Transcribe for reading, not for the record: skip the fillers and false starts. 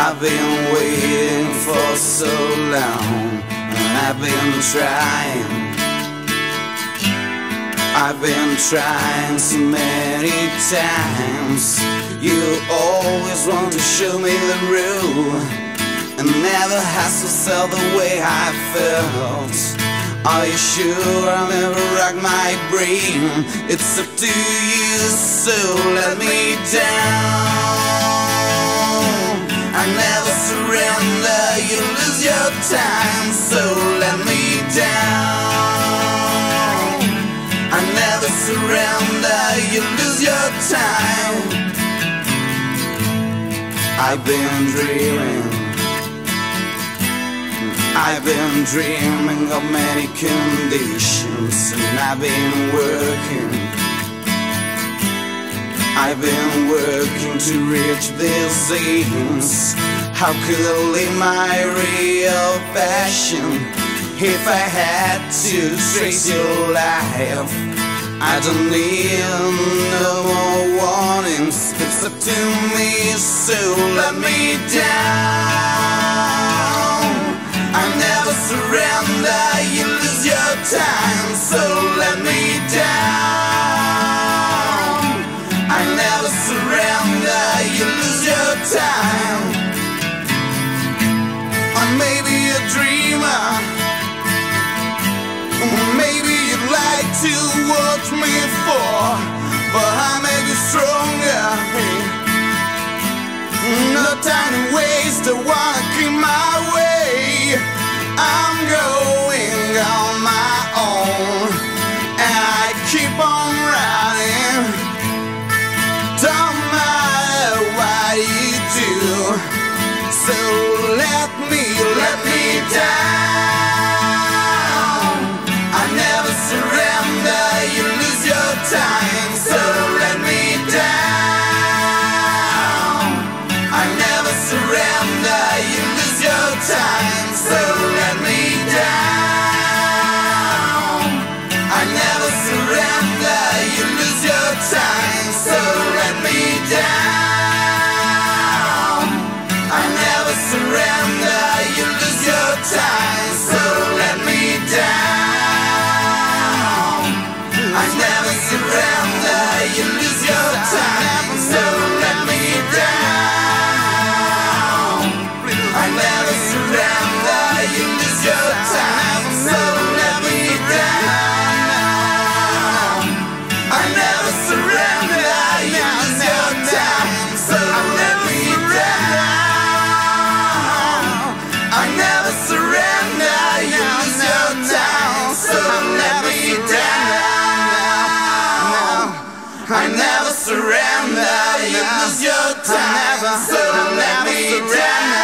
I've been waiting for so long, and I've been trying so many times. You always want to show me the rule, and never has to sell the way I felt. Are you sure I'll never rock my brain? It's up to you, so let me down. I never surrender, you lose your time, so let me down. I never surrender, you lose your time. I've been dreaming, I've been dreaming of many conditions, and I've been working to reach these aims. How could I live my real passion if I had to trace your life? I don't need no more warnings, it's up to me, so let me down. I never surrender, you lose your time, so let me down. I never surrender, you lose your time. Or maybe a dreamer, or maybe you'd like to watch me fall, but I may be stronger. No time to waste, I wanna keep my way. I'm going on my own, and I keep on riding. Don't matter what you do, so let me down. I never surrender, you lose your time, so let me down. I never surrender, you lose your time, so time, so let me down. I never surrender, you lose your time, so let me down. I never surrender, you lose your time, so let me down. I never surrender, you lose your time, so let me down. I never surrender, you lose your time, so let me down.